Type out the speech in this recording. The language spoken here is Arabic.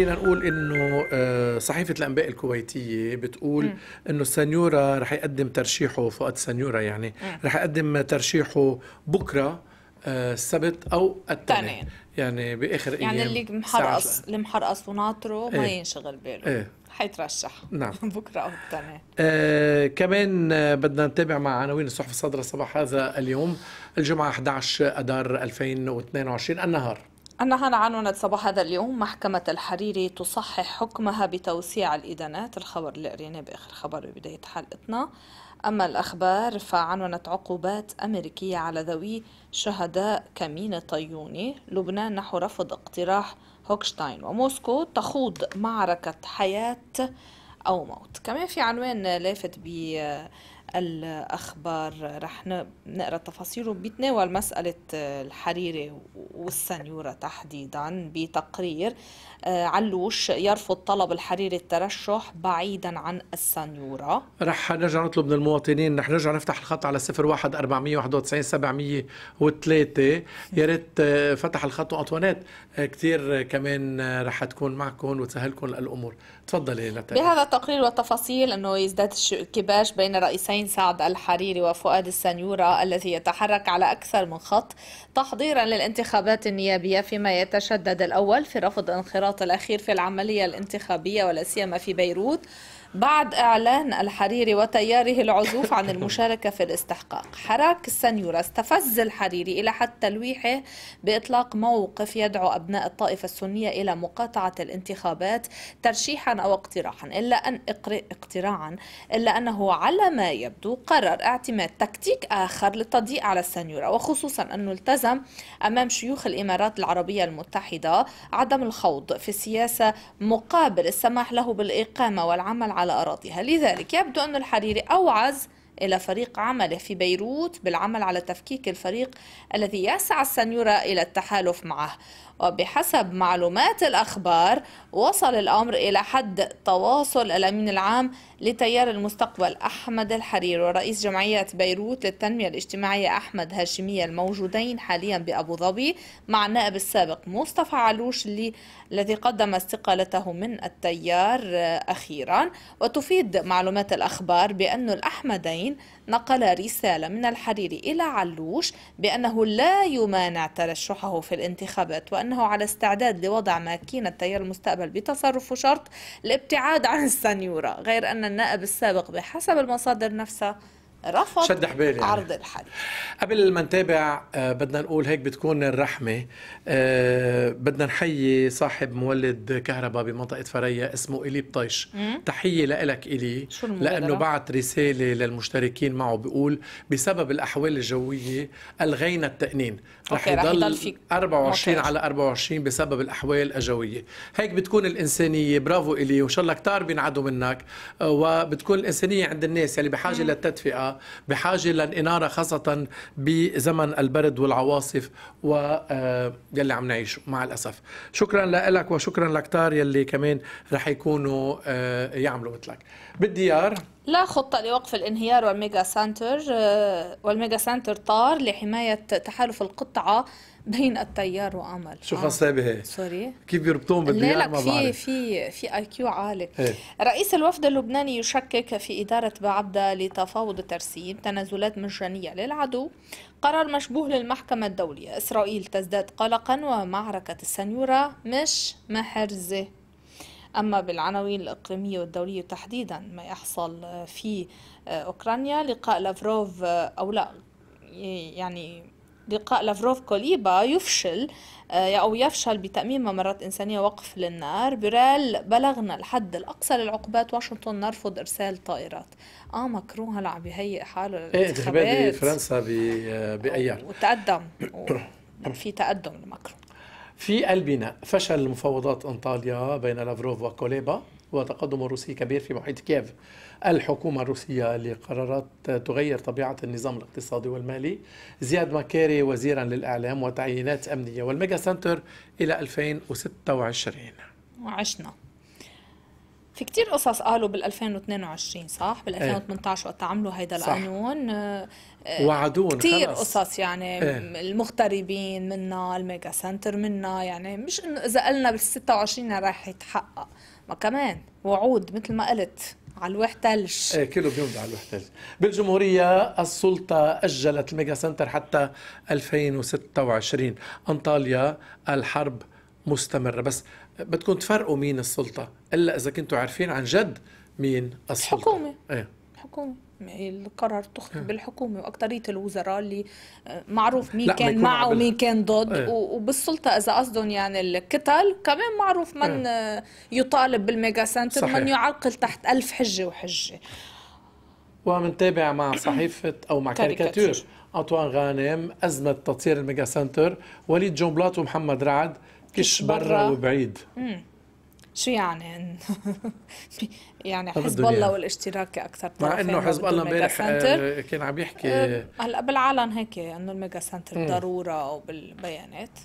خلينا نقول انه صحيفه الانباء الكويتيه بتقول انه السنيورة رح يقدم ترشيحه، فؤاد السنيورة يعني رح يقدم ترشيحه بكره السبت او الثاني، يعني باخر ايام، يعني اللي محرقص وناطره ما ينشغل باله حيترشح. نعم. بكره او الثاني. كمان بدنا نتابع مع عناوين الصحف الصادره صباح هذا اليوم الجمعه 11 اذار 2022. النهار عنونت صباح هذا اليوم محكمة الحريري تصحح حكمها بتوسيع الإدانات. الخبر اللي قريناه بآخر خبر ببداية حلقتنا. أما الأخبار فعنونت عقوبات أمريكية على ذوي شهداء كمين طيوني. لبنان نحو رفض اقتراح هوكشتاين، وموسكو تخوض معركة حياة أو موت. كمان في عنوان لافت بالأخبار رح نقرأ تفاصيله، بيتناول مسألة الحريري والسنيورة تحديدا. بتقرير علوش يرفض طلب الحريري الترشح بعيدا عن السنيورة. رح نرجع نطلب من المواطنين، رح نرجع نفتح الخط على 01 491 703. يا ريت فتح الخط وأنطوانات كثير كمان رح تكون معكم وتسهلكم الأمور. تفضلي نتائج بهذا التقرير والتفاصيل. أنه يزداد الكباش بين رئيسين سعد الحريري وفؤاد السنيورة الذي يتحرك على أكثر من خط تحضيرا للانتخابات النيابية، فيما يتشدد الأول في رفض انخراط الأخير في العملية الانتخابية ولا سيما في بيروت بعد إعلان الحريري وتياره العزوف عن المشاركة في الاستحقاق. حراك السنيورة استفز الحريري إلى حد تلويحه بإطلاق موقف يدعو أبناء الطائفة السنية إلى مقاطعة الانتخابات ترشيحا أو اقتراحا، إلا أنه على ما يبدو قرر اعتماد تكتيك آخر للتضييق على السنيورة، وخصوصا أنه التزم أمام شيوخ الإمارات العربية المتحدة عدم الخوض في السياسة مقابل السماح له بالإقامة والعمل على أراضيها. لذلك يبدو أن الحريري أوعز إلى فريق عمله في بيروت بالعمل على تفكيك الفريق الذي يسعى السنيورة إلى التحالف معه. وبحسب معلومات الأخبار وصل الأمر إلى حد تواصل الأمين العام لتيار المستقبل أحمد الحريري ورئيس جمعية بيروت للتنمية الاجتماعية أحمد هاشمية الموجودين حاليا بأبو ظبي مع النائب السابق مصطفى علوش الذي قدم استقالته من التيار أخيرا. وتفيد معلومات الأخبار بأن الأحمدين نقل رسالة من الحريري إلى علوش بأنه لا يمانع ترشحه في الانتخابات، وأنه على استعداد لوضع ماكينة تيار المستقبل بتصرف وشرط الابتعاد عن السنيورة، غير أن النائب السابق بحسب المصادر نفسها رفض عرض الحل. قبل ما نتابع بدنا نقول هيك بتكون الرحمة. بدنا نحيي صاحب مولد كهرباء بمنطقة فريا اسمه إلي بطيش. تحية لإلك إلي، لأنه بعت رسالة للمشتركين معه بيقول بسبب الأحوال الجوية ألغينا التأنين، رح يضل 24/24 بسبب الأحوال الجوية. هيك بتكون الإنسانية. برافو إلي، وإن شاء الله كتار بينعدوا منك، وبتكون الإنسانية عند الناس اللي بحاجة للتدفئة، بحاجة للإنارة خاصة بزمن البرد والعواصف يلي عم نعيشه مع الأسف. شكرا لك وشكرا لكتار يلي كمان رح يكونوا يعملوا مثلك. بالديار لا خطة لوقف الانهيار والميجا سنتر طار لحماية تحالف القطعة بين التيار وأمل. شو خصابة هي؟ سوري كيف بيربطون بالديار ما بعرف. في اي كيو عالي. رئيس الوفد اللبناني يشكك في إدارة بعبدة لتفاوض ترسيم تنازلات مجانية للعدو. قرار مشبوه للمحكمة الدولية. إسرائيل تزداد قلقا ومعركة السنيورة مش محرزة. أما بالعناوين الإقليمية والدولية تحديدا ما يحصل في أوكرانيا، لقاء لافروف كوليبا يفشل أو يفشل بتأمين ممرات إنسانية وقف للنار. برال بلغنا الحد الأقصى للعقوبات، واشنطن نرفض إرسال طائرات. ماكرون هلا عم بيهيئ حاله للانتخابات. فرنسا بأيار وتقدم في تقدم لماكرون. في البناء فشل المفاوضات أنطاليا بين لافروف وكوليبا وتقدم روسي كبير في محيط كييف. الحكومة الروسية اللي قررت تغير طبيعة النظام الاقتصادي والمالي. زياد ماكيري وزيرا للإعلام وتعيينات أمنية. والميجا سنتر إلى 2026. وعشنا في كتير قصص قالوا بال 2022 صح؟ بال 2018 وقت عملوا هيدا القانون وعدون كتير قصص يعني المغتربين منا، الميجا سنتر منا، يعني مش انه اذا قلنا بال 26 راح يتحقق، ما كمان وعود مثل ما قلت على الواح ثلج. ايه كله بيمضي على الواح ثلج. بالجمهورية السلطة أجلت الميجا سنتر حتى 2026، أنطاليا الحرب مستمرة، بس بدكم تفرقوا مين السلطة، إلا إذا كنتوا عارفين عن جد مين السلطة. الحكومة. ايه الحكومة، القرار اتخذ بالحكومة وأكترية الوزراء اللي معروف مين كان معه ومين كان ضد، وبالسلطة إذا قصدهم يعني الكتل كمان معروف من يطالب بالميجا سنتر صحيح. من يعرقل تحت 1000 حجة وحجة. ومنتابع مع صحيفة أو مع كاريكاتير أنطوان غانيم أزمة تطهير الميجا سنتر، وليد جونبلات ومحمد رعد كش برا وبعيد. شو يعني يعني حزب الله والاشتراكي اكثر، مع انه حزب الله امبارح كان عم يحكي هلا بالعلن هيك انه الميجا سنتر ضروره وبالبيانات.